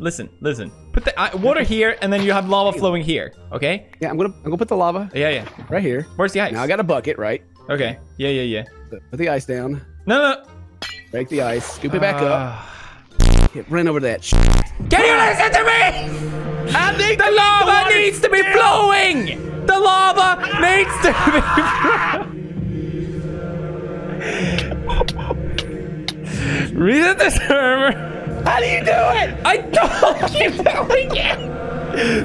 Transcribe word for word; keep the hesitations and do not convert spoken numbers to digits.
Listen, listen. Put the uh, water here, and then you have lava flowing here. Okay. Yeah, I'm gonna I'm gonna put the lava. Yeah, yeah. Right here. Where's the ice? Now I got a bucket, right? Okay. Yeah, yeah, yeah. Put the ice down. No, no. Break the ice. Scoop it back uh... up. Get run over that. Can you listen to me? I think the lava needs to be flowing. The lava needs to be. Reset the server. How do you do it? I don't keep telling you.